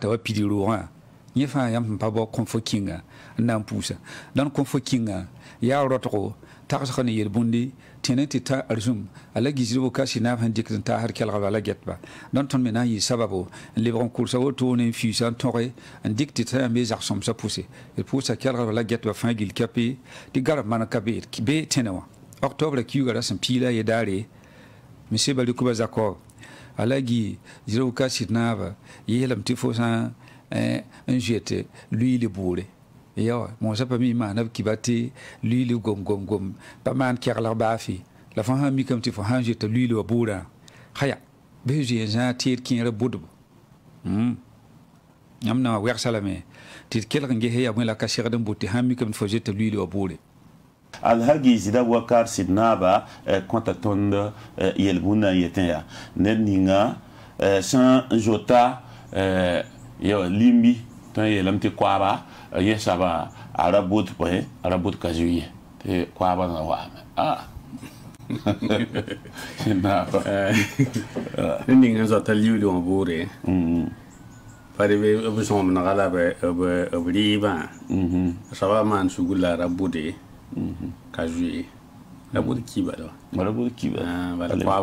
Alhaji Zida Boubacar Sidnaaba yelam tifosan un jeté lui le bourré et mon sapami manab qui battait lui le gom pas man qui a la bafi la femme mi comme tifosan jeté lui le bourré haya beji en tir qui est boudou amna wer salame tir quel ringue ya la cachère d'un bouté hami comme faut jeté lui le bourré Alhaji Zida Boubacar Sidnaaba kontatonda yelbuna yeteya neninga san jota yo limbi ton yelamti kwaba yesaba arabut poe arabut kazuye te kwaba na wa ah Sidnaaba neninga jota liulu ambure paribe obsom na galabe obriba saba man sugula rabude Kajué, la boule qui va là. La boule qui va. La boule qui va.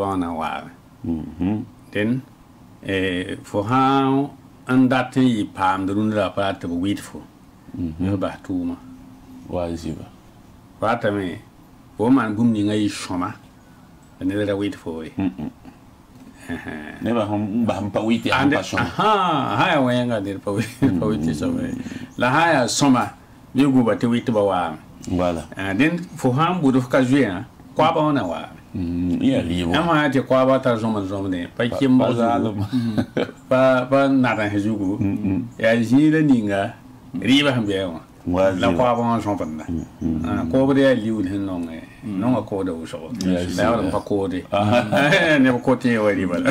Voilà. Then for ham would have Kajuan, Quaba on a war. Yeah, you might have Quaba Tazoman Zomne, Pakim Bazalum, but not as you go. As you the Ninga, Riva Hambiel, well, no Quaba Zompan. Cobra, you would have no accord or so. Never caught it. I never caught it already, but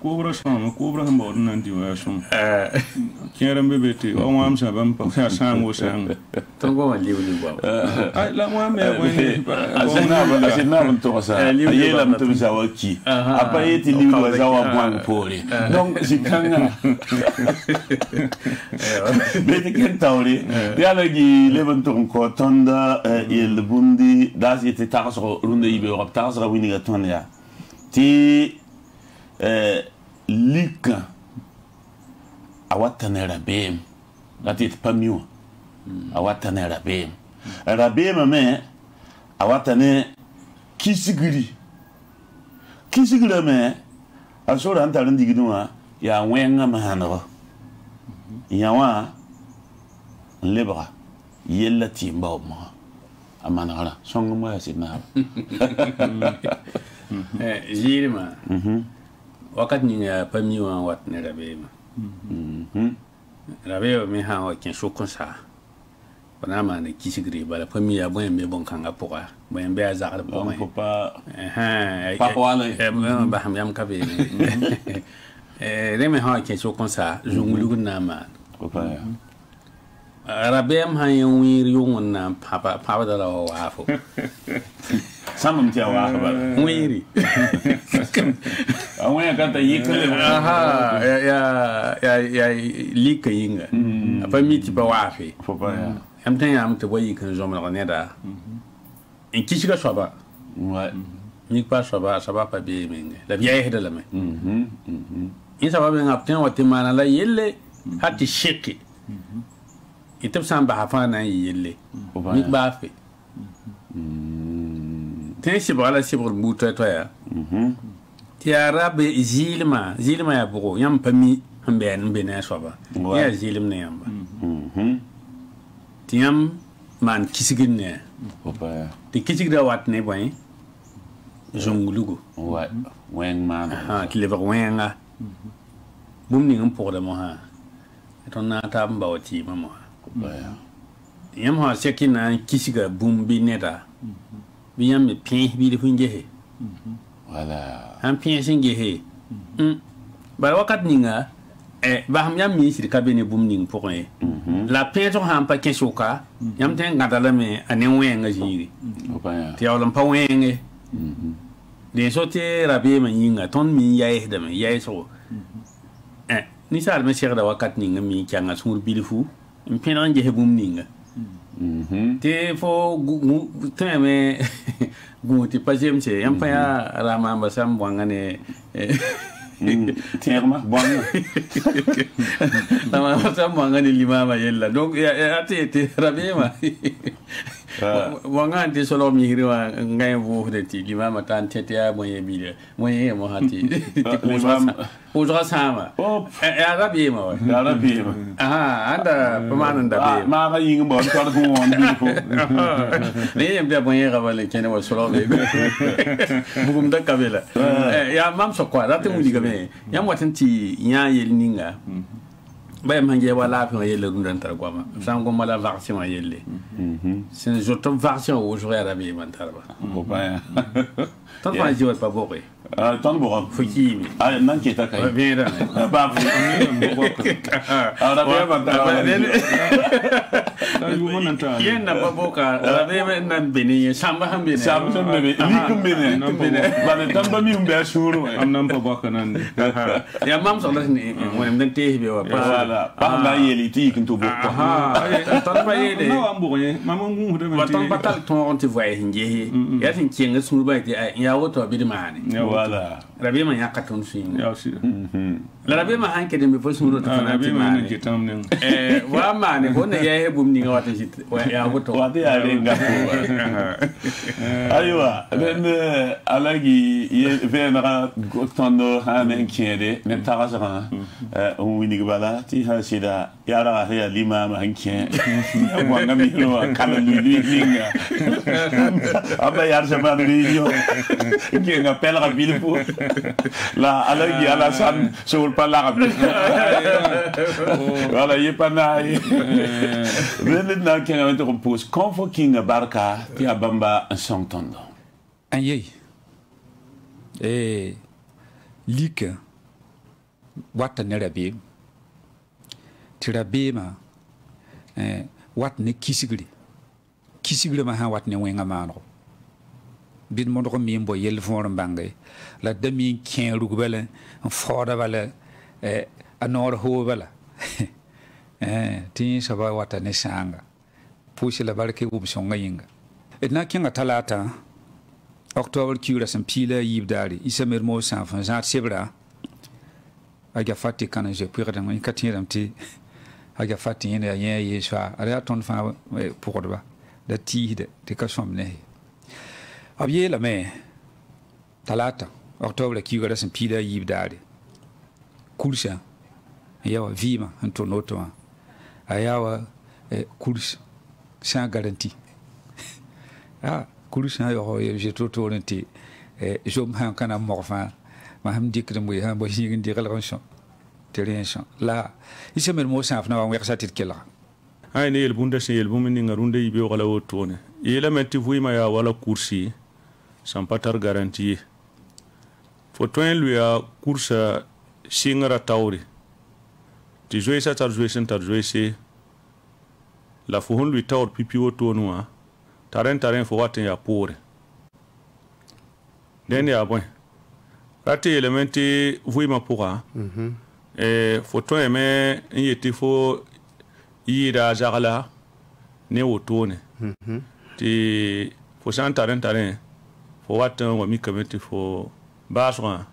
Cobra Son, Cobra Hamburton and Diversion. Kieran Bibiti, on arms of Sam was and Tongo and Liu. I love one as another to us. I love to our key. I pay it in you as our one poorly. Don't sit down. Betty Kentauri, the allergy, Leventon, Cotonda, Il Bundi, does it a task or Runda Iber of Tazra winning a tonia. T. Luke. Awattane Rabem, that is pas mieux. Awattane Rabem. Rabem, mais Awattane Kisiguri. Kisiguri, mais à ce moment-là, il y a un wenga mahandra. Il y a un libra. Il y a le timbre. Amanara, son nom est Sidnaaba. Jirma, Wakatni a pas mieux en Awattane Rabem. La veille, mais how I can show consa. Panama ne kissigri, but la première bonne me bon cangapora. When bears are bon papa, Bahamiam Cabe. Remy how I can show consa, Zungulunaman. Rabem, I am weary, papa, powder or waffle. Some tell weary. I went got the yickle. Aha, yeah, leaking. A permit Bawafi. I'm telling you to where you can zoom on Neda. In Kishika Shaba. What? Nipa Shaba, Shabapa beaming. The Vieille Delame. In Sababing up ten what the man and Yele had to shake it. It took some Bahafana Yele. Nick Bafi. Tensi bala si pour bouter toi ya. Tiarabe zilma zilma ya bro yam pami amben bena soba. Ya zilim ne yamba. Tiam man kisigin ne. Opa. Ti kisigra wat ne boy. Jongulugo. Wa wen man. Ha ti lever wen nga. Bumni ngam pour de mo ha. Etonna tam bawti mama. Opa. Yam ha sekina kisiga bumbi neta. Bien me pince bilifun gehe. Voilà. Un pince gehe. Bah wakat ninga. Bah yam mi si kabene booming pour rien. La pince on a un paquet soka. Yam ten gadalame anéoué engagé. T'es au lampa oué. Des sautés rabé maninga ton mi yaïdame yaïso. Nisal Monsieur Dawakat Ninga mi kyanga sur bilifu mpenan je hebum ninga. Te fo gu teme gu te pajem se yampa ya rama basam wangane terma bonne. Rama basam wangane lima bayella. Donc ya te rabema. Wanga te solo mihriwa ngai vo de ti lima matan tetea moye bile moye mo hati ojra sama o arabima arabima aha anda pamananda be ma ga yinga bon to ko won bi ko ne be moye ga vale kene wa solo be bugum da kabela ya mam sokwa rate mu diga me ya motin ti nya yel ninga bah mangier voilà puis on y le goût d'un targouama sans qu'on m'a la version à y aller c'est une autre version aujourd'hui à la vie mentale bon ben tant qu'on a dit pas bon tant bon faut qu'il ah non qui est à quoi bien là bah alors bien mental vous m'entendez il n'a pas bon car alors bien non béni samba béni likum béni non béni bah le temps pas mis un bel sourire on n'a pas bon canon il y a même sur la scène on aime bien téléviser par la réalité que tu vois attends pas y aller non ambourien maman vous devez attendre pas tant qu'on te voit hingier il y a une qui est sur le bas il y a autre abidman voilà rabima ya katon swing ya si la rabima hanke de me fo sur le rabima ne jetam ne wa mane bon ya hebum ni ngawata jit ya auto wa de ya renga aywa ben alagi ye venra gotono hanen kiede ne tarasara wini gbala ti ha sida yara ha lima ma hanke wa ngami lo kala ni linga aba yar jama riyo ki ngapel rabil pour la alagi alasan sur pas l'arabe voilà il est pas naïf venez dans qui on te repose convoquing barca ti abamba s'entendre ayé eh lik Awattane Rabem tirabema watne kisigli ma ha watne wenga manro bin modro mimbo yel for mbangay la demi kien rugbele foda bala anor ho bala tin saba Awattane sanga pushi la barke ubsonga yinga etna kinga talata octobre kura sampila yibdari isamer mo sanfa zat sebra aga fati kana je pira ngi katiram ti aga fati ina ye yeswa ara ton fa pourba da tide de kasomne abye la me talata octobre ki gara san pila yibdare kursa ayawa vima antonoto ayawa kursa sans garantie ah kursa yo je toto nti jom han kana morfa maham dikre moy han bo jigin dikal ranson terienson la isemer mo saf na wa xatit kila ay ne el bunda se el bumini ngarunde ibe wala wotone yela menti vuima ya wala kursi sans patar garantie fotoin lui a kursa singara tauri ti jouer ça tar jouer c'est la fohon lui taur pipi wotonoa tarin fo watin ya pore deni abon Rati elementi vui mapura. Et photo aimé il était faux il a jarla né autone. Ti faut s'entarenter. Faut attendre on va m'y commettre faut basra.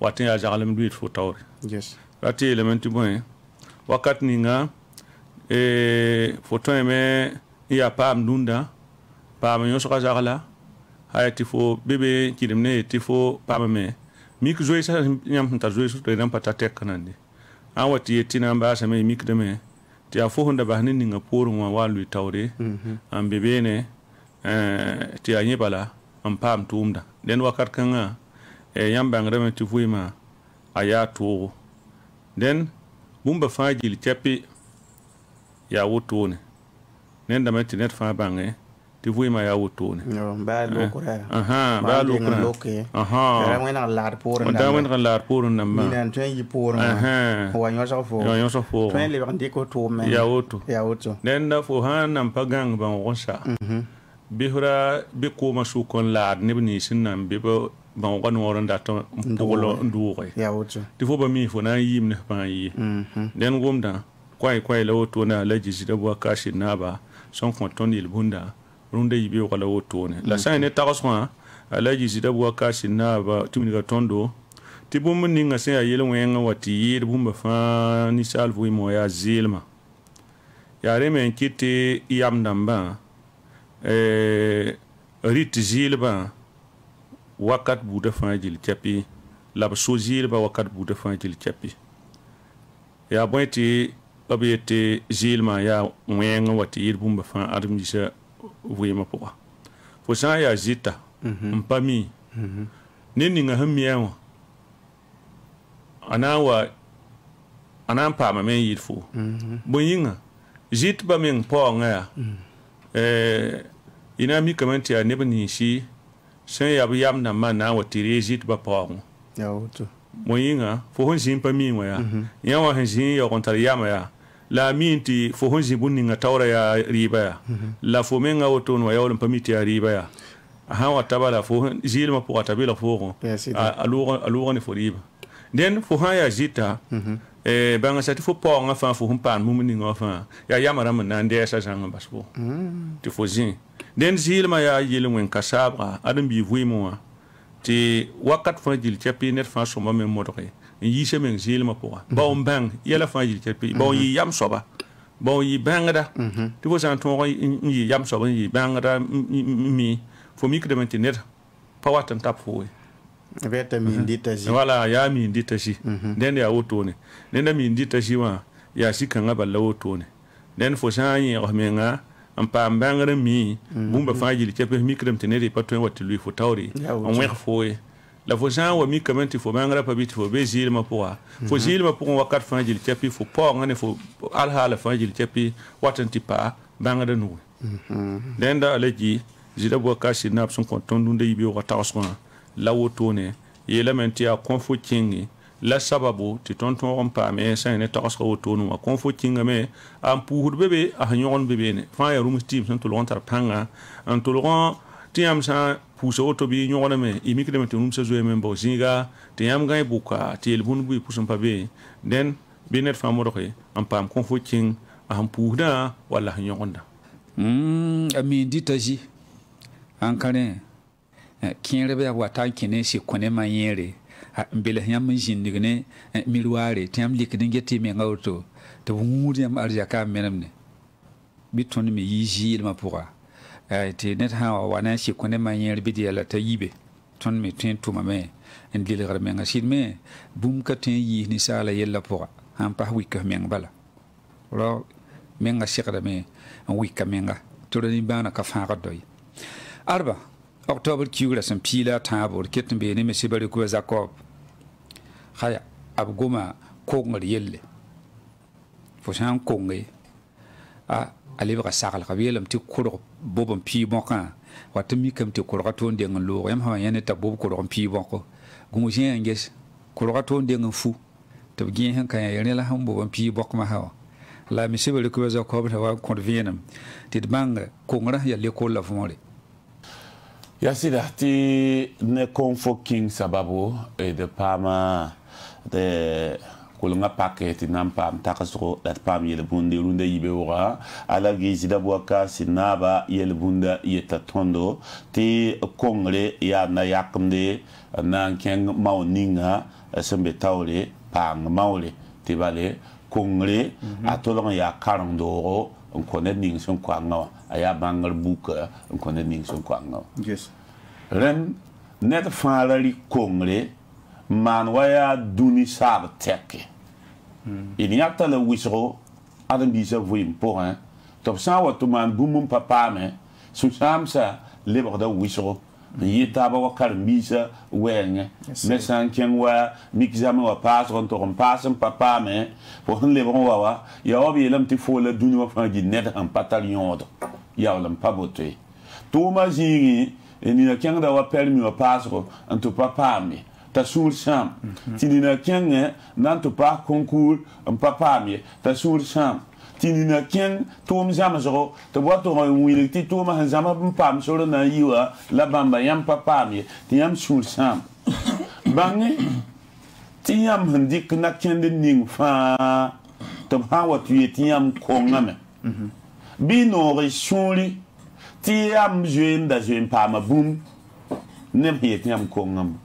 Faut attendre jarla me faut taure. Yes. Rati elementi bon. Wakat ninga et photo aimé il a pas mdunda pas myon sur jarla. Ha il faut bébé qui demne il faut pas me Mik joué ça, n'importe quoi joué sur les rampes à terre canadiennes. En what y est-il en bas, ça me mik demain. Tu as 400 barnes n'inga pour moi voir lui tauré. En bébé ne, tu as ni bala, en pam toumda. Den wakar kanga, yam bangrem tu vois ma, aya touro. Den bumba faji le chapi, ya wotone. Nen demain tu net fa bangé. Tu vois ma ya wotone. Non, bah l'occurer. Bah l'occurer. On doit mettre l'art pour un homme. Il a un truc pour. On y a ça pour. On y a ça pour. Train les bandits autour mais. Ya auto. Ya auto. Dans la fourrure n'importe gang ben on ça. bihura bikoma sukon la nebni sinan bibo bon wan woranda to polo nduwe ya wotu tifo ba mi fo na yimne ban yi den gomda kwai la wotu na Alhaji Zida Boubacar Sidnaaba son konton il bunda ronde yibe wala wotu ne la sa ne taxma Alhaji Zida Boubacar Sidnaaba timniga tondo tibum ninga se ayelo wenga wati bumba fa ni salvo moya zilma ya remen kiti yam damba rit zilba wakat buda fajil chapi lab so zilba wakat buda fajil chapi ya boyti obiyete zilma ya wenga wati bumba fa admisa voyema poa fo sa ya zita mpami neninga hamiawa anawa anan pa ma men yidfu boyinga jit ba men po nga ina mi kamenti ya nebni shi sen ya biyam na mana watire jit ba po ya oto moyinga fo honjin pa mi wa ya wa honjin ya kontar yama ya la minti fo honjin bunninga tawra ya riba ya la fo men nga woton wa yawon pamiti ya riba ya hawa tabala fo jilma po atabila fo alura ni fo riba den fo ha ya jita ba nga sati fo pa nga fa fo humpan mumini nga fa ya yamara mena ndesa sanga basbo ti fo zin den zilma ya yelwen kasabra adam bi vuimo ti wakat fa jil chapi net fa so mame modore yi semen zilma po ba on bang yela fa jil chapi ba yi yam soba ba yi bangada ti fo san ton yi yam soba yi bangada mi fo mikdementi net pa watan tap fo voilà ya mi nditaji den ya wotone den mi nditaji wa ya sikanga balla wotone den fo janyi rahmenga ampa mbangare mi bumba fajili chepe mikram tenere patwe wati lui fo tawri onwe fo la fo jan wa mi kamenti fo bangara pabiti fo bezil mapwa fo jil mapwa wakat fajili chepe fo po ngane fo alhala fajili chepe watanti pa bangare nu den da Alhaji Zida Boubacar Sidnaaba son konton dunde yibe wa tawswa la wotone yelamenti a konfo kingi la sababu ti tonton on pa me sa ne taxo wotonu wa konfo kinga me am puhur bebe a nyon bebe ne fa ya rum team son tolon tar panga an tolon ti am sa puso oto bi nyona me imikle me tum sa zoe me bozinga ti am gay buka ti el bun bu puso pa be den binet fa modore am pam konfo king am puhda wala nyonda ami ditaji an kane Quien rêve à Awattane qui ne se connaît manière, Belham Jindigne, Miroir, Tam Lickingeti Mengoto, de Wundiam Arjaka Menamne. Biton me yigil ma pourra. Été net how Awattane se connaît manière bidia la taïbe. Ton me tient to ma main, et l'île remenga s'il me, boum catin yi nissa la yella pourra, un par wicker mengbala. Lor menga sirame, un wicker menga, to le nibana kafardoy. Arba. Octobre Q la Sampila Tabor Kitten Bene Messibari Kouazakov Haya Abgoma Kongal Yelle Foshan Konge A Alivra Saral Ravielum to Kuro Bobon P. Bonka, what to make him to Coraton Ding and Lorem Hayaneta Bob Coron P. Bonko, Gumusian Guess, Coraton Ding and Foo, to begin Hankayanella Humbo and P. Bokmaho. La Messibari Kouazakov have convenum, did Banga Kongra Yalekola of Mori. Yasida ti ne konfo king sababu e de pama de kulunga paket nam pam takaso dat pam yele bunde runde yibe wora Alhaji Zida Boubacar Sidnaaba yele bunda yeta tondo ti kongre ya na yakumde nan keng mauninga sembe tawle pang maule ti bale kongre atolong ya karangdo on connaît Ningson Kwanga, Aya Bangal Booker, on connaît Ningson Kwanga. Yes. Ren, net fanali Kongre, Manwaya Dunisar Teke. Il n'y a pas de Wisro, Adam Dizavouim pour un. Top sans Watuman Boumum Papa, mais sous Samsa, libre de Wisro. Yetaba wakar misa weng mesan kengwa mixame wa pas rontoron pas papa me pour le bon wawa ya obi lam ti fo la duni wa fangi net en patalion ya lam pabote to majini ni na kengda wa permi wa pas en to papa me ta soul sam ti ni na kenge nan to pas concours en papa me ta soul sam tinina ken tum zam zoro to boto wili ti tum zam pam solo na yiwa la bamba yam papa mi ti yam sul sam bangi ti yam handik na ken de ning fa to hawa ti yam kongame bino resuli ti yam juen da juen pam bum nem ti yam kongam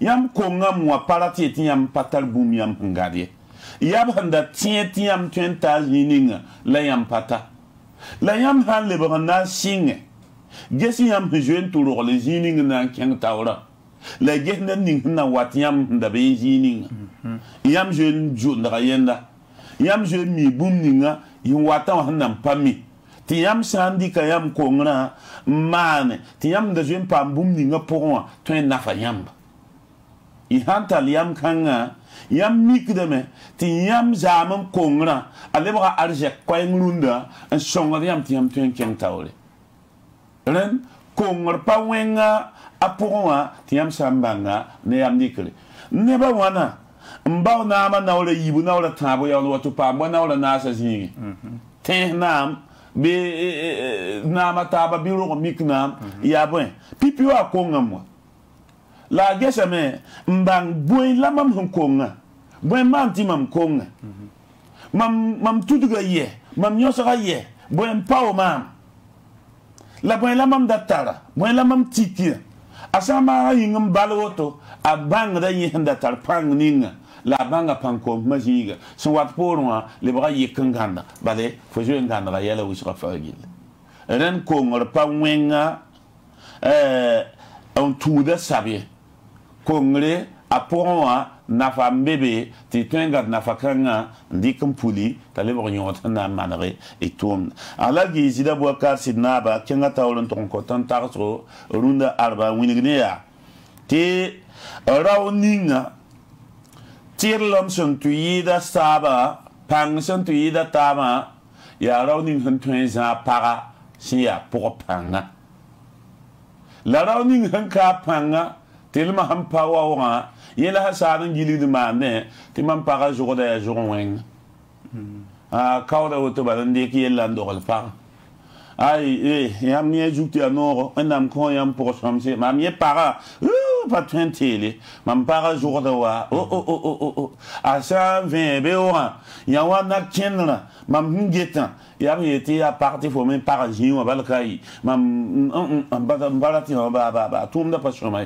yam kongam wa parati ti yam patal bum yam ngadi yam handa tiam tuenta yininga la yam pata la yam han le bana singe gesi yam jeune tour le yininga na kyang taura la gehna ning na wat yam handa be yininga yam jeune jondra yenda yam jeune mi bum ninga yin wata hanam pami ti yam sandi ka yam kongra man ti yam de jeune pam bum ninga pour tuen na fa yam i hanta liam kanga yam mikdeme ti yam zamam kongra alebra arje koyngrunda en songa yam ti yam tuen ken taole ren kongor pa wenga apoa ti yam sambanga ne yam nikle ne ba wana mbaw na ma na ole yibu na ole tabo ya ole to pa na ole na asasi ten nam be na ma taba bi ro miknam ya bon pipi wa konga mo la gesa me mbang boy la mam konga boy mam ti mam konga mam tuduga ye mam nyosaga ye boy empower mam la boy la mam datara boy la mam tikia asama yingam balwoto abang da yinda tarpang ninga la banga panko majiga so wat porwa le bra yekanganda bale fojo nganda ya la wisra fagil ren kongor pa wenga on tuda sabie Congrès a pour moi n'a pas bébé, tu t'en gardes n'a pas qu'un dit comme poli, t'as les voyants n'a manré et tourne. Alhaji Zida Boubacar Sidnaaba, qui n'a pas eu ton coton tarso, runda arba winignea. T'es raoninga, tire l'homme son tuida saba, pang son tuida tama, y'a raoning son tuida para, si y'a pour panga. La raoning son ka panga. Tellement un power, il a sa guilly de mané, tu m'en paras jour de jour. Ah, quand on te balance qui est l'endroit de part. Aïe, il y a un ajouté à Nord, un homme croyant pour son chien, ma mie para, pas tranquille, m'en paras jour de wa, oh, à 120 béora, il y a un akin, ma m'guetin, il y a été à partir pour mes parasites au balcaï, ma m'balati en baba, tout le monde pas sur moi.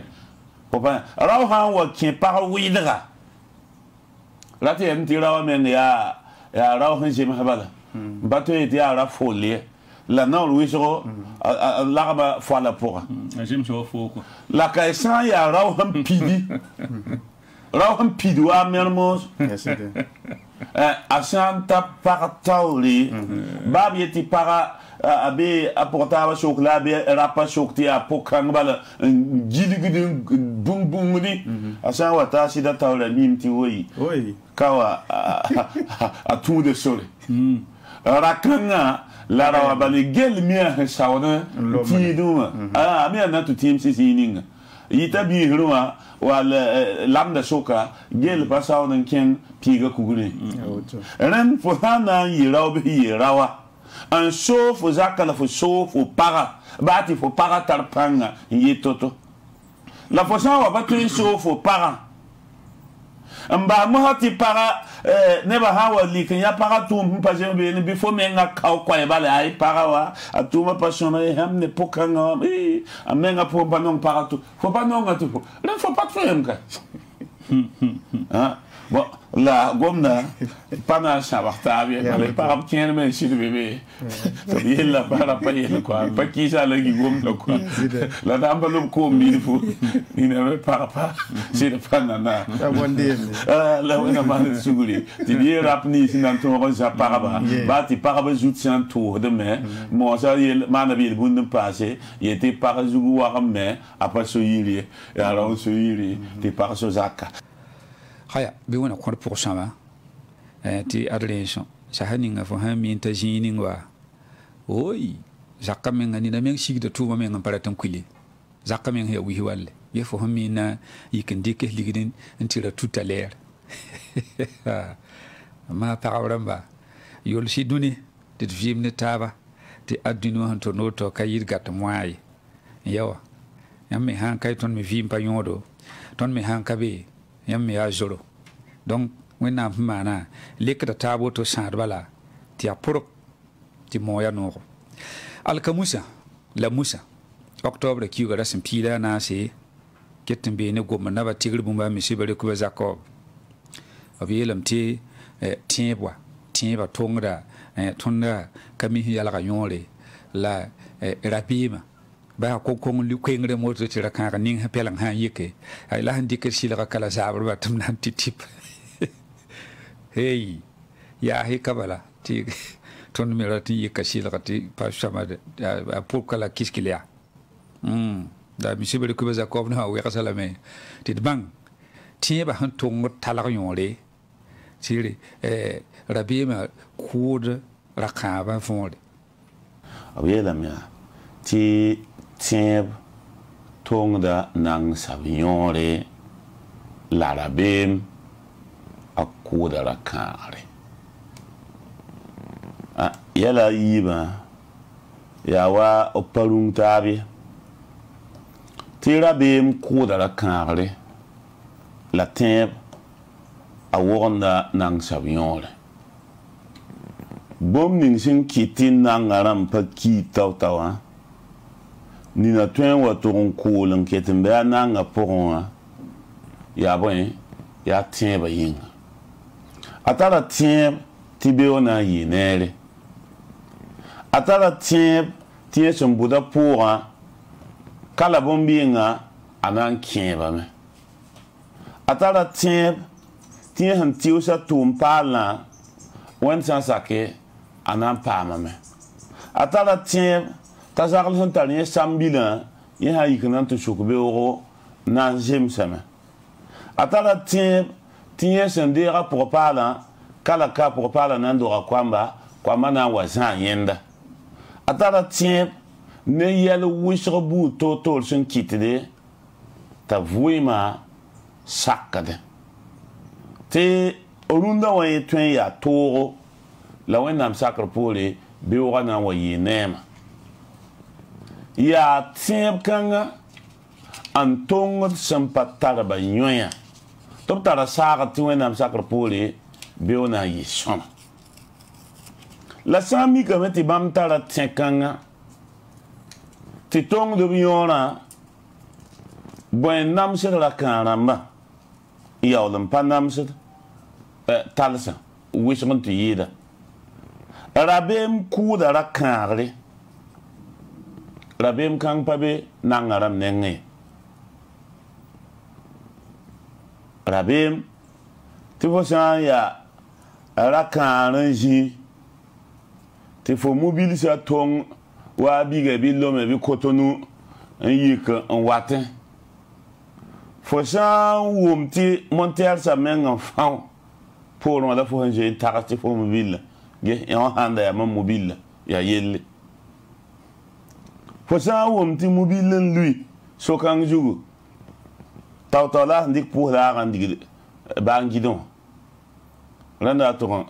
Papa, alors on voit qui parle ouïdra. Là tu es un tir à mener à la range mahabala. Bateau était à la folie. La non Louis Ro, l'arbre fois la pour. J'aime ce faux. La caisson y a Raohan Pidi. Raohan Pidoua Mermoz. Asanta partauli. Babi était para. Abe apportaba chok la be rapa chok ti apokang bala gidigidin bum bum ni asan wata sida tawla mimti woyi kawa atu de sole rakanga la rawa bali gel mia sawna ti duma ah mia na tu tim sisininga yita bi hirwa wal lamda shoka gel basawna ken piga kugune ran fotana yiraobi rawa un sauf aux actes, faut sauf aux paras. Bah, il faut paras tarpanga, il est toto. La façon on va tuer sauf aux paras. Bah, moi, tu paras, ne va pas avoir l'île, il y a paras tout, pas jamais, il faut même un cao, quoi, il va aller, paras, à tout ma passion, il aime les pokans, il aime pour pas non paras tout. Faut pas non, il ne faut pas te faire un gars. Bon, là, gomna, pas mal ça va taper, mais par rapport à mes chers bébés, c'est là par rapport à quoi, pas qui ça le gomna quoi, la dame le combe il faut, il n'avait pas rapport, c'est le panana. Là on a mal souri, tu dis rapni si dans ton rose à paraba, bah tu paraba jouti un tour demain, moi ça il m'en avait le bon de passer, il était par jour à main, après ce yuri, alors ce yuri, tu pars sur Zaka. Haya, biwana kwa porosama, ti adolescent, sahaninga fohami intajininga, oi, zakamenga ni na mengi de tuwa menga paratam kuli, zakamenga ya wihiwale, ya fohami na yikendike ligidin ntira tuta leer, ma paramba, yol si duni tit vimne taba ti adduno han to noto kayir gat moyi yawa yammi han kay ton mi vim pa yodo ton mi han kabe yammi ya joro donc wena mana lekta tabo to sar bala ti aporo ti moya no alkamusa la musa octobre ki gara simpila na se ketembe ne gomna na batigir bumba mi sibere ku zakob abiyelam ti tiebwa tieba tongra tonga kami yala ga yonle la rapima ba ko ko ngi ko ngre moto ti raka ga ning hapelan ha yike ay la handi ke sila kala sabr ba tum nan titip hey ya he kabala ti ton mi rati yika sila ti pa sama pour kala kiskilia da mi sibere ku ba ko na wa salame ti bang tieba han tongo talar yonle ti Rabima coud rakaba fond. Abiyelamia ti tieb tongda nang savignore la rabim a coud rakare. Ah yala iba yawa opalung tabi ti rabim coud rakare la tieb a wonda nang savignore. Bom ningsin kitin nangaram pa ki tautawa ni na twen watoron ko lanketin ba nanga poron ya bon ya tien ba yin atara tien tibeona yinere atara tien tien son buda pora kala bombinga anan kien ba me atara tien tien han tiusa tumpala wen san sake anan pamame atala tiem tazakal santani sambilan ye ha yiknan to shukbe oro nan jem sama atala tiem tien sendera pour parla kala ka pour parla nan do kwamba kwa mana wazan yenda atala tiem ne yel wisro bu totol sun kitide ta vuima sakade te orunda wa yetwen ya toro la wenam sakra pole be wana wa yenema ya tieb kanga antong sampatara ba nyoya top tara saka tiwenam sakra pole be ona yishon la sami kameti bam tara tiekanga titong de biona bwenam sera kanamba ya olampanam sera talsa wishon tu yida rabem kuda rakare rabem kang pabe nangaram nenge rabem tifosan ya rakare ji tifo mobilisa tong wa biga bilome bi kotonu yika watin fosan womti monter sa menga faun pour moi, il faut un tarif mobile. Il y a un mobile. Il y a pour ça, on dit mobile lui. So quand je joue, Tautala dit pour la rendre Bangidon. Rendaton,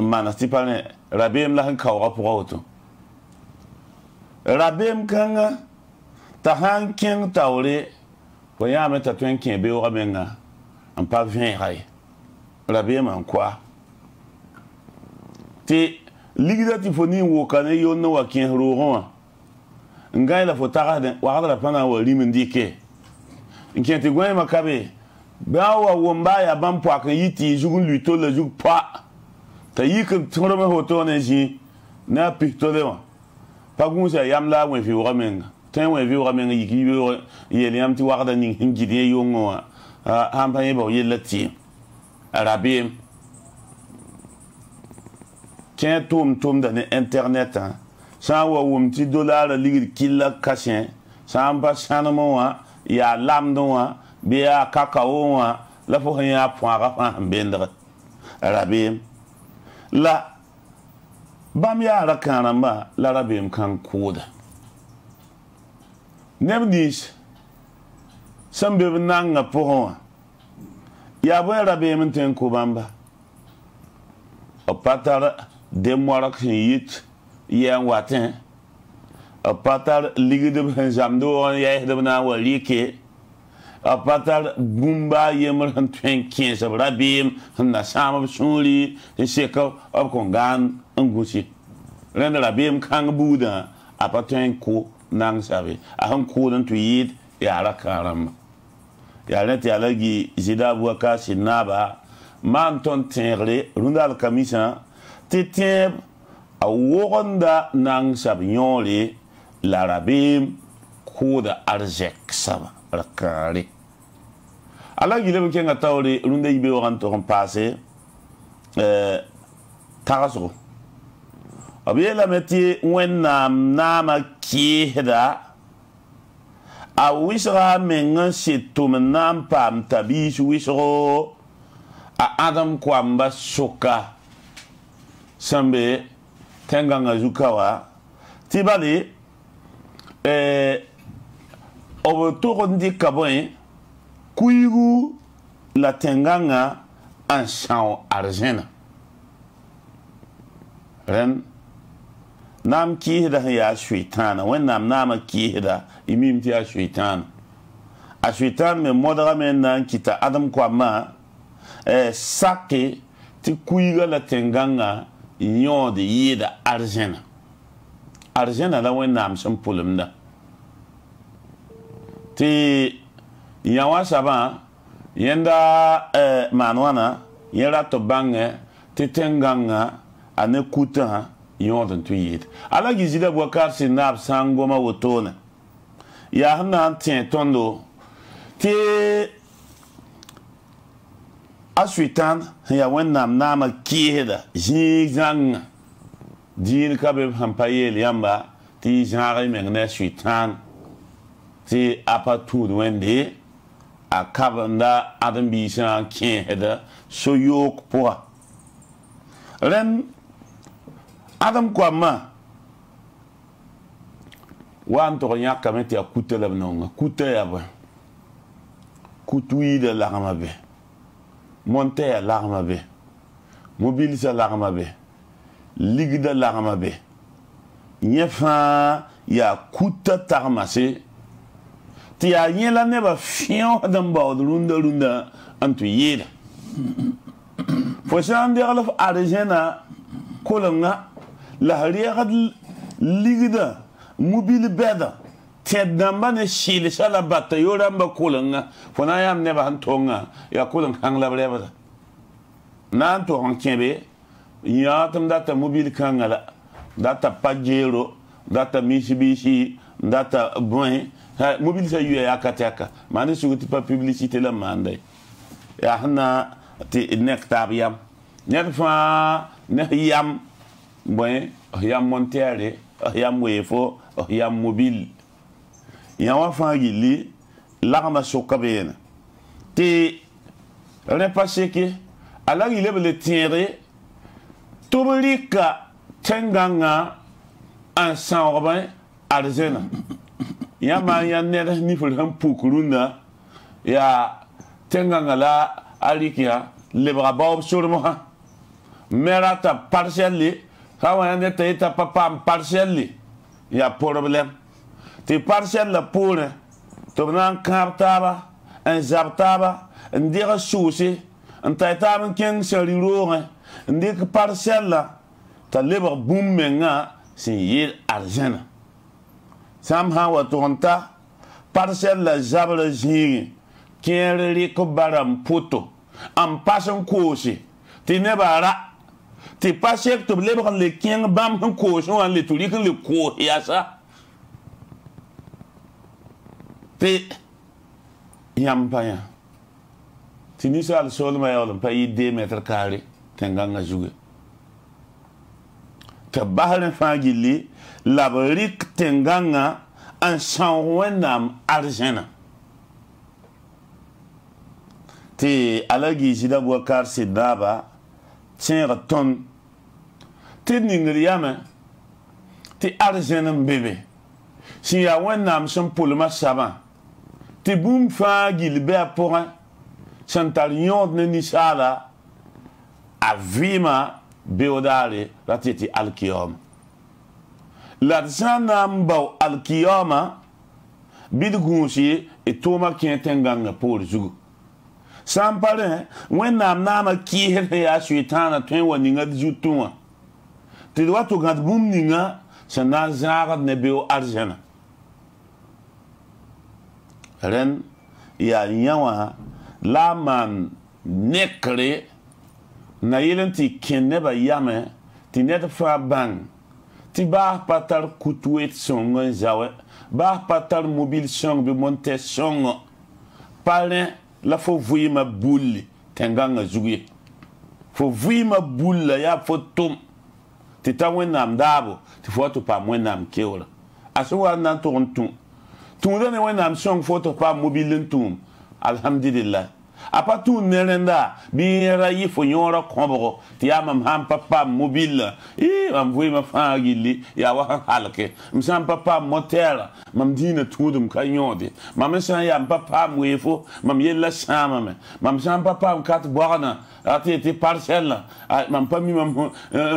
Manastipane, Rabem la Kaura pour auto. Rabem Kanga, Tahan King Taure, voyons mettre à toi un qui est Béoramenga, un pas vingt. Rabem en quoi? T'es l'idée de fournir au canet yon ou à qui en roulant. Un gars la fotara de la pana ou l'imendike. Un qui en te gouin ma cabe. Bawa womba ya bam poa que yiti joug luto le joug poa. T'as yik trome hotonegi n'a picto devant. Pagunza yam la ou en vieux ramen. T'es ou en vieux ramen yiki yeliam ti wardaning hingidé yon ou à ampaye bo yelati. Rabim, tiens, tombe dans internet, sans ou un petit dollar ligue qui l'a caché, sans passer un moment, il y a l'âme d'un, bien cacao, la forêt à point à bendre. Rabim, la bamia la canamba, la rabim can coude. Neuf dix, sans bevenanga pour un. Ya boy rabem ten kubamba. a patar demorak yit yen watin a patar ligidum jamdo on yeh de na walike a patar bumba yemer han twen kinsa rabim na sam sunli seka of kongan ngusi ren rabim kang buda a paten ko nang sabe a han ko don to yit ya rakaram ya lati Alhaji Zida Boubacar Sidnaaba manton tengle rundal kamisa titeb a wonda nang sabignoli l'arabim kuda arzek saba rakari ala gilem kenga tawli runda yibe waranton passé taraso abiela meti wenna nama kihda a wisra menga situm nam pam tabish wisro a adam kwamba soka sambe tenganga zukawa tibali obotorondi kabon kuigu la tenganga en sang argent ren nam kihda ya shaitan wen nam kihda imim ti a shaitan me modra men kita adam kwamba sake ti kuiga la tenganga yon de yida argent argent la wen nam sam pulumda ti yawa saban yenda manwana yera to bange ti tenganga ane kuta yon de tuyid Alhaji Zida Boubacar Sidnaaba sangoma wotona ya hna tien tondo ti Asuitan, il y a un homme qui est là. Jizang. Din Kabeb Hampaye Liamba, Tijari Merne Suitan. Ti Apatou Wende, A Kabanda Adam Bijan qui est là. Soyok Poa. Ren Adam Kwama. Wan Toria Kamete a coûté le nom. Coûté à bon. Coûtouille de l'armabe. Monter à l'armabe, mobiliser à l'armabe, ligue de l'armabe. Il y a kouta tarmasé. Il y a la neva fion d'un bord, lunda, antuyida. Faut s'en dire l'offre à Regena, Colonna, la rière de ligue de mobile bed. Ted Dambane Shil, Salabata, Yoramba Kulanga, when I am never Antonga, Yakulang Hangla Breva. Nanto Hankebe, Yatam Data Mobile Kangala, Data Pajero, Data Mitsubishi, Data Boin, Mobile Sayakataka, Manisuka Publicity La Monday. Yahana Nectariam, Necfa, Nehiam, Boin, Yam Monterre, Yam Wefo, Yam Mobile. Il y a un fan qui lit l'arme à Sokabéen. Et on est passé que, alors il est le tirer, tout le monde tenganga en sang urbain à l'argent. Il y a un manière ni pour un poukoulunda, il y a tenganga là, alikia, le bras bob sur moi. Merata partielle, quand on est à papa partielle, il y a problème. Tu parcelles la poule, tu prends un cartaba, un zartaba, un dire souci, un taïtaba, un king sur l'eau, un dire parcelle là, tu libre boum menga, c'est yel argent. Samha ou tonta, parcelle la zabla zing, qui est le baram poto, en passant couché, tu ne vas pas. Tu passes que tu libre le king bam couché, on le toulique le cou, et à ça. Yampaya. Tinisa al sol maïol, pays 2 mètres carrés, tenganga joué. Tabahal fangili, la brique tenganga, en sang wendam argent. Te Alhaji Zida Boubacar Sidnaaba, tien ton. Te ningriame, te argent bébé. Si y a wendam son poulma savant. Ti boum fa Gilbert Porin, Santalion de Nisala, Avima, beodare ratiti alkiyom la tsana mbaw alkiyoma bidgunshi etoma kentenganga por jugo sampare wenam nama kihe ya shitana twenwa ninga jutuma tidwa to gad bum ninga sana zara nebeo arjana ren ya nyawa laman nekre na yelenti keneba yame ti net fa bang ti ba patar kutuet songon zawe ba patar mobile song bi monte song pale la fo vuyi ma boule tenganga zugi fo vuyi ma boule ya fo tom ti tawenam dabo ti fo to pa mwenam keola aso wa nan tonton tunde ne wenam song fo to pa mobile ntum alhamdulillah apa tu nerenda bi rayi fo nyora kombo ti amam ham papa mobile i am voi ma fagili ya wa halke msam papa motel mam dina tudum kanyode mam san ya papa mwefo mam yella samame mam san papa kat borna atete parcelle mam pa mi mam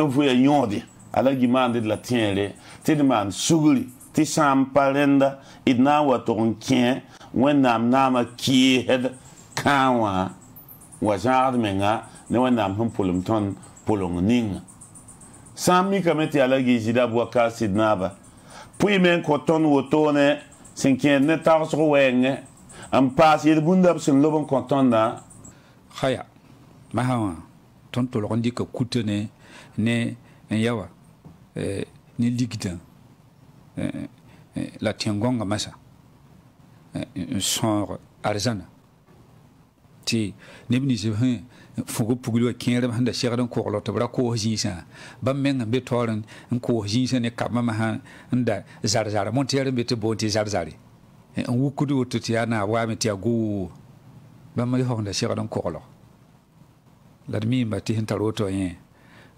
voi nyode ala gimande de la tienre ti demand sugli ti sam parenda idna wa tonkien wenam nama ki head kawa wazard menga ne wana mpoulum ton polong ning sami kameti Alhaji Zida Boubacar Sidnaaba puis men koton wotone cinquième netar sur weng am pas yel bundab sin lobon koton da khaya mahawa ton to londi ko kutene ne yawa ni ligdan la tiangonga masa son arzana ti nebni zeh fugo puglo kenre handa shegadan ko loto bra ko hojisa bam men be toran ko hojisa ne kama ma handa zarzar montere be to bonti zarzari en wukudu to tiana wa meti agu bam ma handa shegadan ko lo ladmi mati hintaroto yen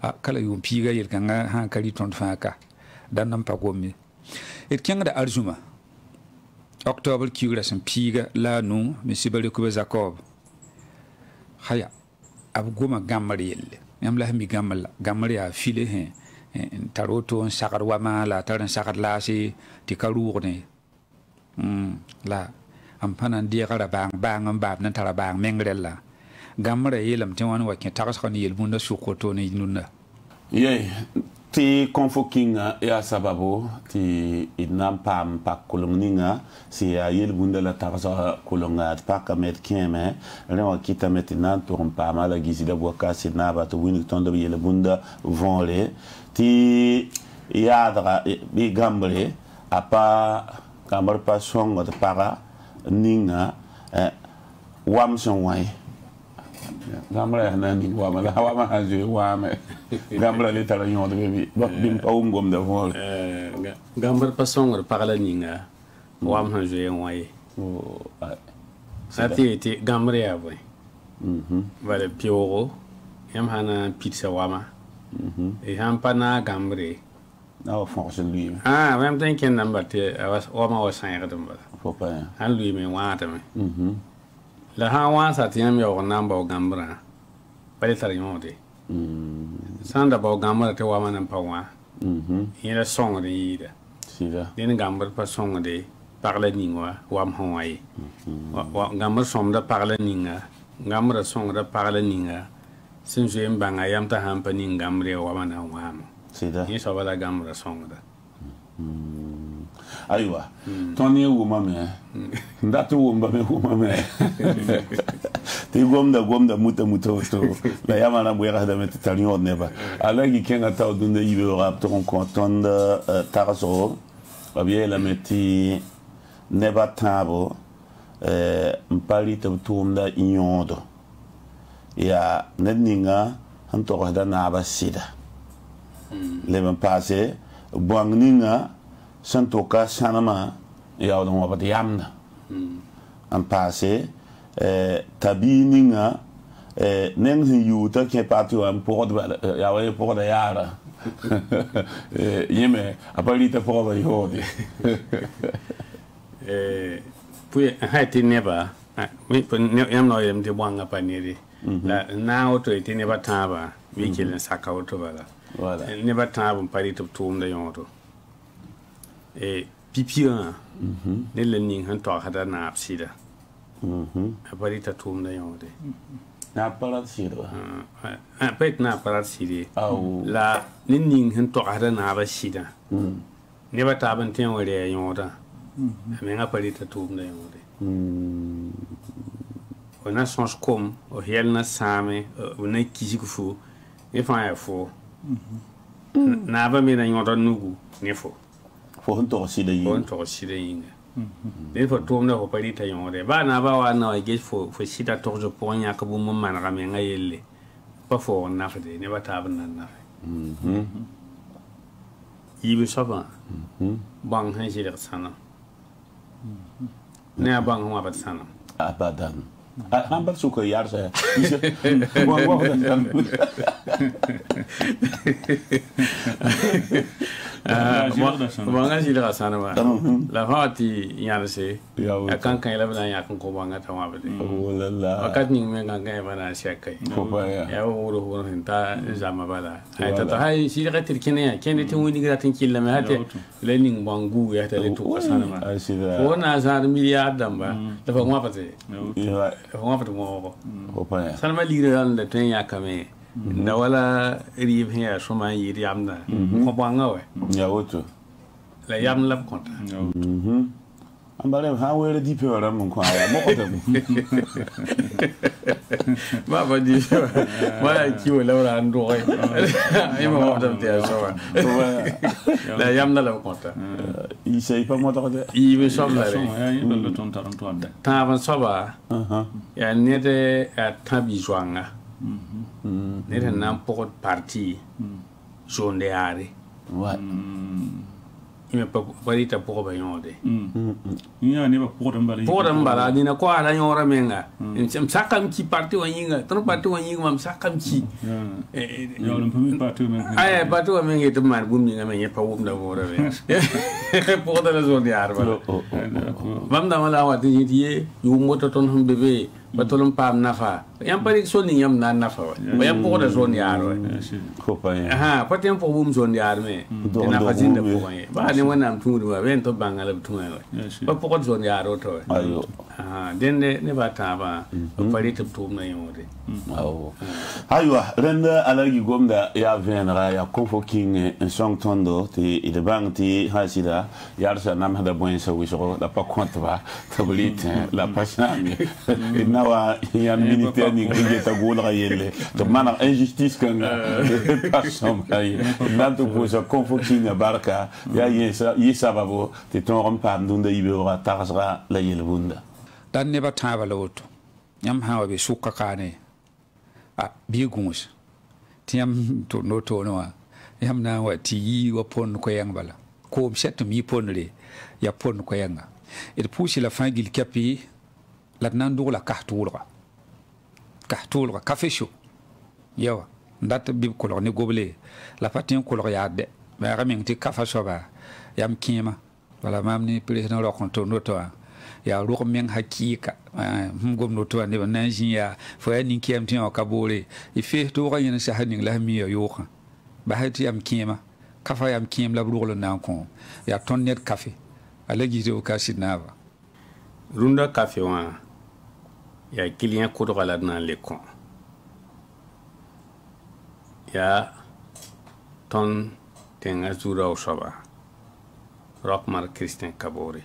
a kala yum piga yel kanga hankali ton faka dan nam pagomi et kenga arzuma octobre kiura san piga la nu misibale ko be zakob haya abgoma gamariyel yamla hami gamalla gamariya file he taroto on sakar wa mala taran sakar lasi tikarurne la ampana ndiara bang bang bab nan tarabang mengrella gamare yelam tewan wa ken taras kan yel bunda sukoto ne nunna ye ti konfokinga ya sababo ti idnam pam pak kolongninga si ya yel bunda la tarasa kolonga pak amet keme rewa kita metinan ton pam ala Zida Boubacar Sidnaaba to winton de yel bunda vonle ti yadra bi gambre apa gambar pa songo de para ninga wam sonwai gamra nan di wa mala wa ma haje wa ma gamra le tara nyodo be bim pawum gom da vol gambar pasongor parla ninga wa ma haje waye o sati ti gamra ya boy vale pioro yam hana pizza wa ma e ham pana gamre na force lui même temps ken number te wa ma wa sain gadum ba faut pas han lui me wa ta me la hawa satiam yo namba o gambra pale tarimote sanda ba gambra te wa manan pawa ila song de ida sida den gambra pa song de parle ningwa wa mhawai wa gambra som da parle ninga gambra song da parle ninga sin je mbanga yam ta hampa ning gambre wa manan wa sida ni so bala gambra song da aywa toni wuma me ndatu wumba me wuma me ti gomda muta to la yama na bwera da metani on neba ala gi kenga ta odunde yibe rap to konton taraso abye la meti neba tabo mpali to tumda inyondo ya neninga hanto hada na basida le ban passé bwangninga Santoka Sanama Yadon Wabadiamna en passé Tabininga Neng Yuta qui est parti en port de Yara Yeme, Apalita pour la Yodi. Puis, Haiti Neba, Yamnoyam de Wanga Paniri, la na auto ite ne bataba bikel na saka auto bala voilà ne bataba pari to tumda yonto e pipian ne lenin han to hada na apsida pari to tumda yonto na parat sirwa pet na parat siri la nin han to hada na basida ne bataba tin wore yonto amenga pari to tumda yonto on a sens comme au réel na same on a qui fou et fin fou n'a pas mis dans nous ne faut faut on torse de ying des fois tourne au palais taillon de ba n'a pas on a gagné faut si ta torse pour n'y a que bon moment ramène à elle pas faut on a fait ne va t'avoir n'a il veut savoir bon hein j'ai l'air sana ne a bang on a pas sana ah pas d'âme I'm not sure you are. Salma liran de ten yakame. Nawala rive here, so my yamna. Hobanga, Yawoto. La yam lap conta. And by them, how well the deeper I'm inquiring. Baba, why I kill Laura and Roy? I'm out of there, so la yamna lap conta. You say, Pomotor, even some Tavan Soba, and neither at Tabizwanga, neither an important party, so they are. What? Il n'y a pas de yonde. Il n'y a pas de problème. Il n'y a pas de problème. Il n'y a pas de problème. Il n'y a pas de problème. Il n'y a pas de problème. Il n'y a pas de problème. Il n'y a pas de problème. Il n'y a pas de problème. Il n'y a pas de problème. Batolom pam nafa yam parik soni yam nan nafa wa yam pour da zone yaro ko pa ha patem pour bum zone yaro me na fatin da ko ba ne wannan tun da ben to bangala tun ai ba pour zone yaro to ayo ha den ne ba ta ba fari tub tub na yode awo ayo renda alagi gomda ya venra ya convoking en song tondo ti de bank ti hasida yar sa nam hada boin sa wi so da pa compte ba tablit la passion il y a un militaire qui est à Goudra. Il y injustice qui est à Goudra. Il y a un conflit à Barca. Il y a un rapport qui est à Goudra. Il y a un rapport qui est à Goudra. Il y a un rapport qui est à Goudra. Il y a un rapport qui est à Goudra. Il y a un rapport qui est à Goudra. Il y a un rapport qui est à Goudra. La nando la cartoura café chaud yawa date bib color ne gobelet la patin coloriade mais ramenti café soba yam kima wala mamni président Roch noto ya Roch Marc hakika mgom noto ne nanjiya fo yani kiam tin akabole ife to rayen shahadin lahmiya yoka bahati yam kima kafa yam kim la brolo nankon ya tonnet café alagi zo ka Sidnaaba runda café wa ya client ko do la na lekon ya ton tenga zura o soba Roch Marc Christian Kaboré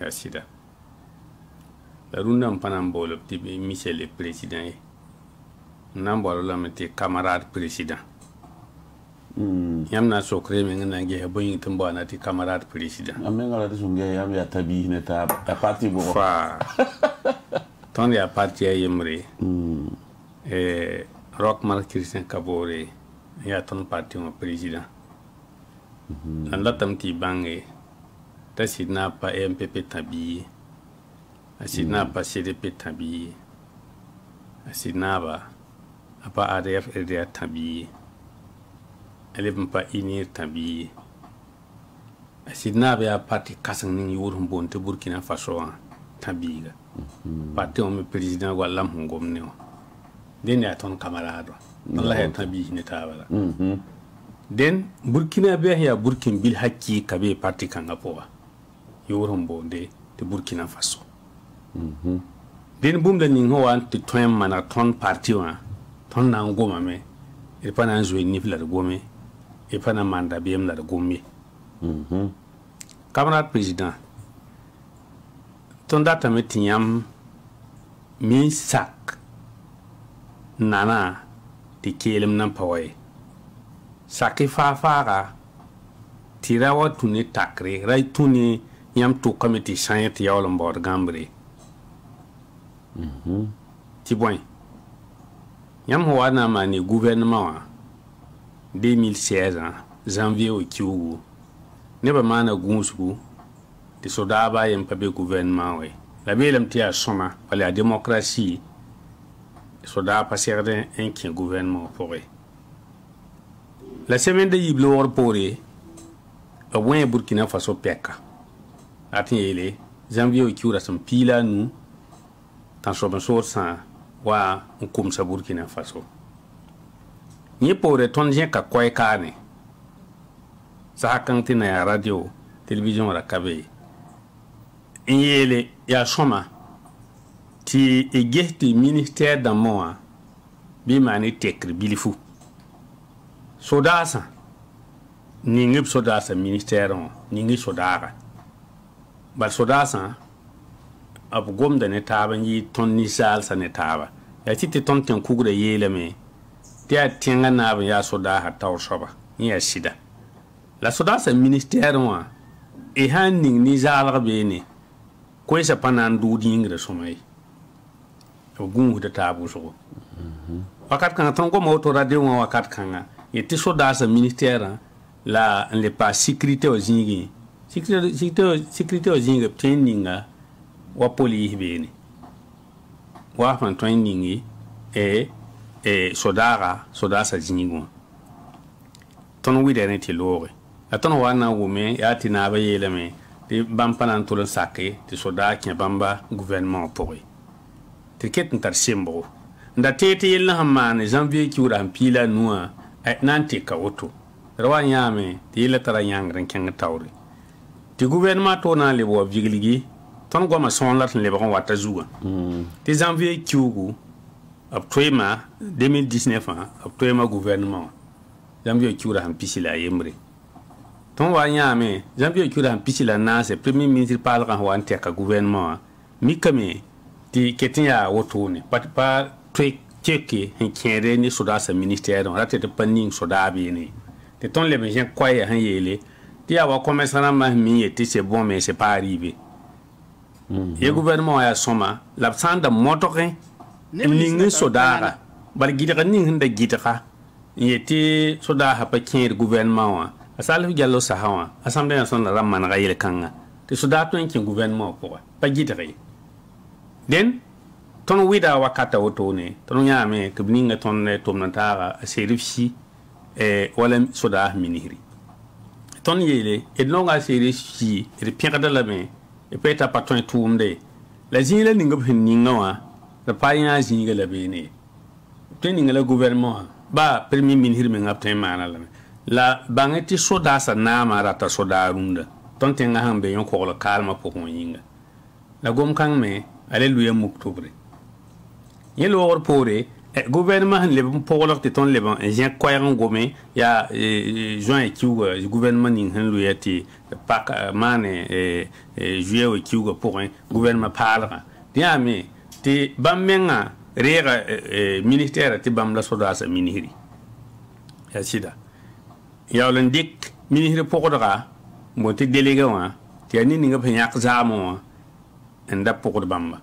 ya sida la runda panam bolo ti Michel le président nambolo la meti camarade président yam na so kreme ngana nge hebo yin tumba na ti camarade président amenga la tsunge yam ya tabi ne ta parti bo fa ton ya parti yemre Roch Marc Christian Kaboré ya ton parti mo président anda tamti bangé ta Sidnaaba MPP tabi Sidnaaba CDP tabi Sidnaaba apa ADF RDA tabi elle n'est pas inir tabi. Si n'a pas parti casse en Burkina Faso tabi. Pateo president wallam ngomne o den ya ton camarade Allah ya tabi ni tabala den Burkina be ya Burkin bil hakki kabe parti kanga poa yorum bonde te Burkina Faso den bum da ning ho an te ton mana ton parti wa ton na ngoma me e pa na jwe ni la gome e pa na manda bem la gome camarade président ton data metiam min sak nana ti kelem nan pawaye saki fafara tirawa tuni takre ray tuni yam to committee saint yawlam bor gambre ti bon yam ho wana mani gouvernement 2016 janvier o kiwu ne ba mana gunsku de Sodaba et le gouvernement. La belle MTA Soma, par la démocratie, Sodaba passe un gouvernement pour eux. La semaine de Yiblo pour eux, le Burkina Faso Peka. Attendez, janvier au Kura sont pile à nous, tant sur un sort sans, ou un comme ça Burkina Faso. Ni pour eux, tant bien qu'à quoi carne. Ça a canté dans la radio, télévision à la cabine. Il y a chôma qui est le ministère d'amour qui est le ministère Sodasa Ningib Sodasa ministère Ningib Sodara Bal Sodasa Abgom de Netaba Ni ton nisal sa Netaba Ya si te ton ten kugre yele me Te a tenga naba ya Sodara Tao Shoba Ni ya Sida La Sodasa ministère Et han ning nizal rabene Quoi ça pendant deux dîners de sommeil? Au goût de tabou. Wakat kanga tango mautorade ou wakat kanga. Et tout ça dans ce ministère là, on n'est pas sécurité aux ingénieurs. Sécurité aux ingénieurs training à police bien. Wafan training et sodara sa ingénieur. Ton oui dernier tilore. Attends wana women et atinabe yeleme. Les bampan ont saqué, les soldats qui ont bamba gouvernement pour eux. T'es qu'est-ce que tu as N'datete yel na hamane janvier qui oura pila noa et nante kaoto. Rwa nyame te yel tara yangren kanga tawri. Te gouvernement tona le bo vigligi ton goma sonlat le bon watazuga. Te janvier qui ougu aptoema 2019 aptoema gouvernement. Janvier qui oura pisila yembre. Ton wanyame, janvier qui a un petit la nasse, premier ministre parle en terre gouvernement. Mikame, dit Ketia Wotone, pas checké, un quinze ni soda sa ministère, on a été panning soda bien. T'es ton les gens quoi y a un yélé, t'es à voir comment ça n'a pas mis et c'est bon, mais c'est pas arrivé. Le gouvernement a somma, l'absence de motorin, n'ingue soda, balguidra n'ingue de guitara, y était soda à paquet gouvernement. Asalif Gallo Sahawa, Assemblée nationale Raman Rail Kanga, te sodato un gouvernement pour Pagitri. Den, ton wida wakata otone, ton yame, que bninga tonne tomnatara, a serifi, et olem soda miniri. Ton yele, et non à serifi, et pierre de la main, et peta patron toumde. La zile n'ingob n'ingoa, la païna zinga la bene. Tening le gouvernement, ba, premier miniri mengapte manalame. La banque soda sa nama rata soda runda. Tant que un bien encore le calme pour qu'on y La gomme quand même, elle est lui en octobre. Il le hors pour le gouvernement le bon pour leur téton le bon. J'ai quoi en gomme ya juin et qui le gouvernement n'en lui a été pas man et juillet et qui pour un gouvernement parle. Tiens mais t'es bamenga rire ministère t'es bam la soda sa miniri. Ya sida. Il y a un ministre pour le monté délégué, qui a dit que les gens ont été pour le bamba.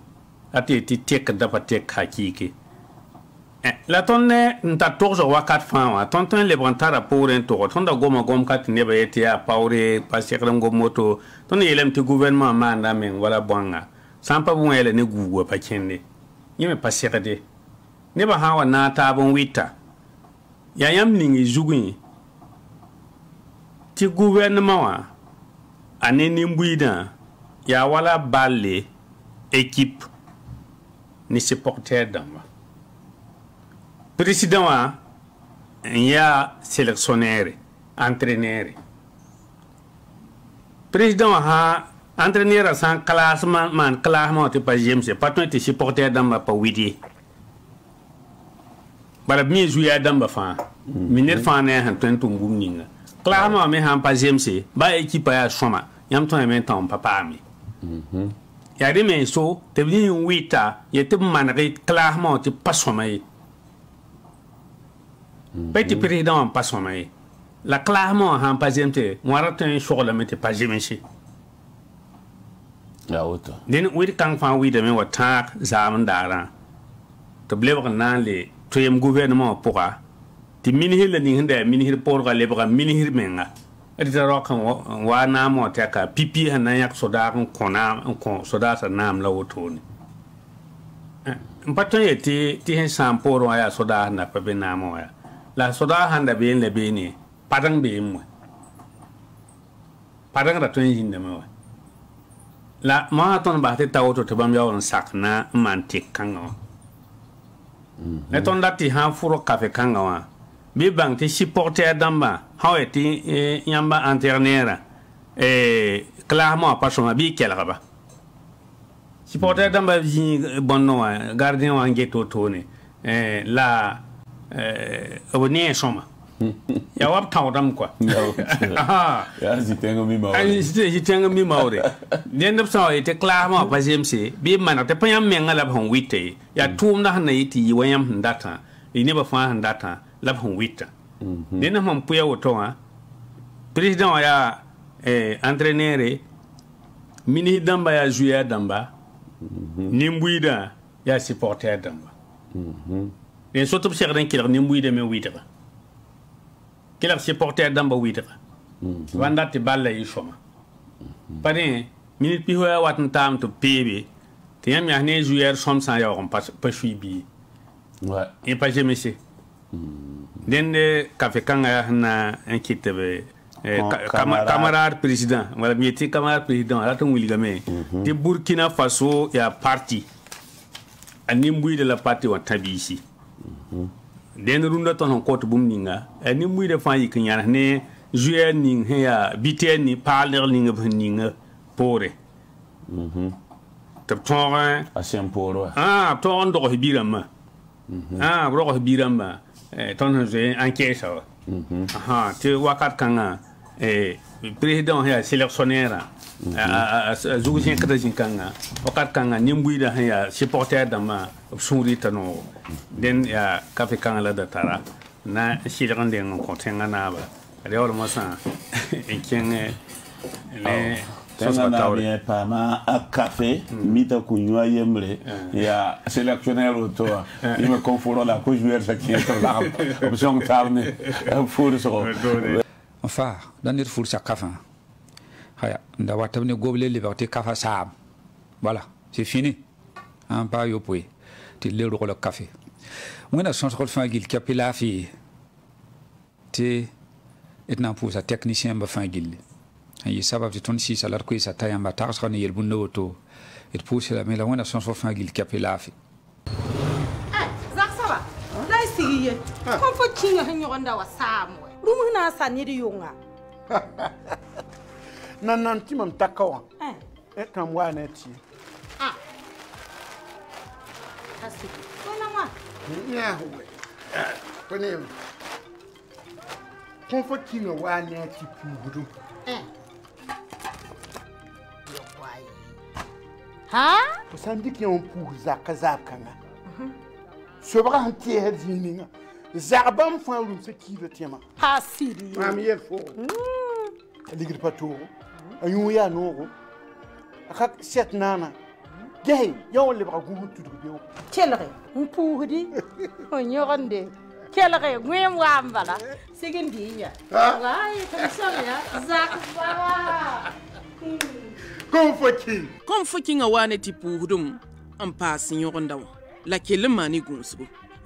Il a été tek d'apatek hakiki. La tonne n'a toujours pas 4 francs. Tonton les brantards pour un tour. Tonton goma gom kat neba été à paure, passer un gomoto. Tonton il aime le gouvernement mandamen, voilà bonga. Sans pas bon, elle est négoua, pas kende. Il me passe de. Neba hawa n'a ta bon wita. Yayam ling est joué. Le gouvernement a un énimbouidin, il y a une balle, équipe, ni supporter d'amba. Président a ya sélectionné, entraîné. Président a entraîné sans classement, man classement tu pas j'aime c'est pas toi tu supporter d'amba pas ouïdi. Bara bien joué d'amba fan. Mineur fan est en train de tomber. Clairement mais en pas j'aime c'est bah équipe a chôma. Yam toi même temps papa ami. Il y a des messieurs qui viennent ouïta, ils te manquent clairement, ils pas sommeil. Petit président pas sommeil. La clairement en pas j'aimé. Moi ratons sur la mette pas j'aimé. La haute. Then ouït quand fan ouït demain ou tant zaman d'argent. Te bleu nan le troisième gouvernement pourra. Ti minhir le nihinde minhir pourra le pourra minhir menga. Editero kan wa na mo ta ka pipi hanan yak soda kon soda sa nam la wotoni mpato yeti ti hen sampo ro ya soda na pe benamo ya la soda handa ben le beni padang be mo padang ra to yin de mo la ma ton ba te tawoto te bam yawon sakna mantik kango ne ton dati han furo kafe kango wa bi bang te supporter damba ha eti yamba internera e clairement pas son bi kel raba supporter damba bonno gardien wa ngeto tone la abonné soma ya wap taw dam quoi ah ya jitengo mi maure ndendop sa ete clairement pas jmc bi man te payam mengala bon wite ya tumna na yiti wayam ndata ine ba fa ndata la bonwita dena mon puya wotoa président ya entraîneur mini damba ya joueur damba nimbuida ya supporter damba et surtout certains qui leur nimbuida mais wita qui leur supporter damba wita vanda te balle yi choma parin minute pi hoya watan tam to pebe te yam ya ne joueur som sans ya on pas suivi ouais et pas jamais c'est dende café kanga na inquiété camarade président voilà mieti camarade président là ton wiligame de Burkina Faso ya parti animbui de la parti wa tabi ici dende runda ton ko to bumninga animbui de fayi knyana ne jouer ning ya biteni parler ning bninga pore tap ton asem poro ah ton do hibirama ah roh hibirama ton j'ai inquiet ça. Ah, tu vois quatre kanga. Président est sélectionnaire. Zougien quatre kanga. Quatre kanga nimbuida est supporter d'ama sourit tano. Den ya café kanga la datara. Na si le rendez en contenga na ba. Alors moi ça. Inquiet. Tengana bien pana à café, mita kunywa yemle, ya sélectionnaire autour, il me confond la couche verte qui est là, option tarne, four sur. Enfin, dans les fours à café, haya, d'avoir terminé gobelet liberté café sahab, voilà, c'est fini, un pas yopoué, tu le rôle le café. Moi, la chance de faire guil capilla fille, tu es un pouce à technicien bafin guil. Il savait que ton six à l'arc et sa taille en bâtard sera ni le bon auto. Et pousse la mélange à son sofa qu'il capait la fille. Ah, Zaksava, là ici, comme faut-il que nous rendions ça? Nous n'avons pas ni de yonga. Non, non, tu m'as d'accord. Et quand moi, n'est-il? Ah, c'est quoi? Bien, oui. Prenez. Comme faut-il que nous rendions ça pour vous? Hein? On dit qu'il y a un pour Zakazaka. Ce bras entier est venu. Zarbam fait le ce qui le tient. Ah, si. Mamie faux. Ligue de patou. Ayouya noro. Ak cette nana. Gay, yon le bras goût tout de bien. Quel rêve? On pourrait dire. On y rendait. Quel rêve? Oui, moi, voilà. C'est une digne. Ah, il est comme ça, là. Zak, voilà. Comforting. Comforting awane tipu hudum ampasi nyorondawa la kelemani gunsu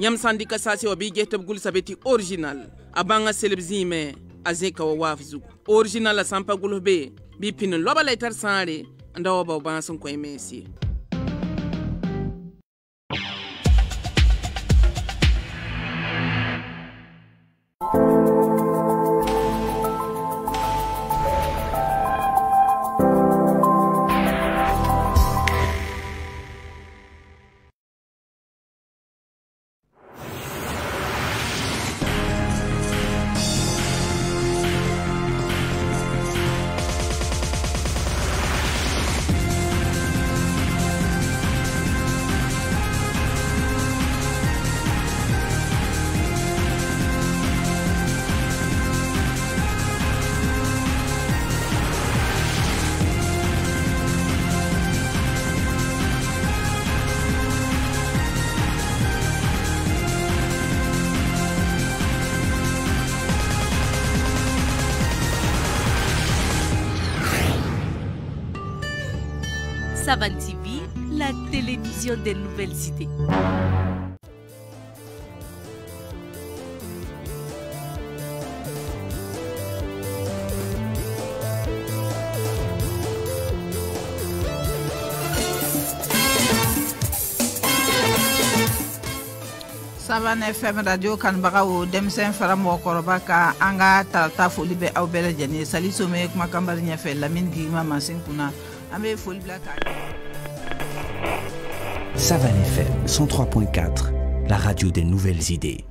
nyam sandika sasi obigetab gul sabeti original abanga selebzime azeka wawafzu original la sampa gulbe bipin loba letter sare ndawa ba banson ko emesi Savane TV, la télévision des nouvelles idées. Savane FM radio kanbagao demsen faramo koroba ka anga tata foli be aw bele jeni sali somé makambal nya fe lamine gi mama sen kuna amé foli blaka. Savane FM 103.4, la radio des nouvelles idées.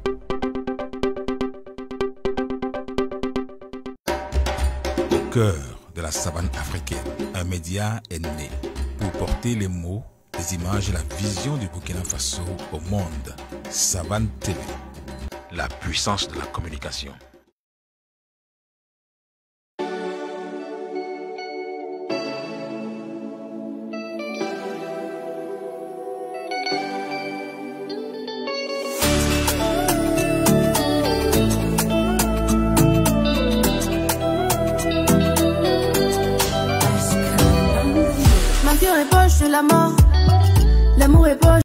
Au cœur de la savane africaine, un média est né pour porter les mots, les images et la vision du Burkina Faso au monde. Savane TV, la puissance de la communication. Ma vie est poche, je suis la mort. L'amour est poche.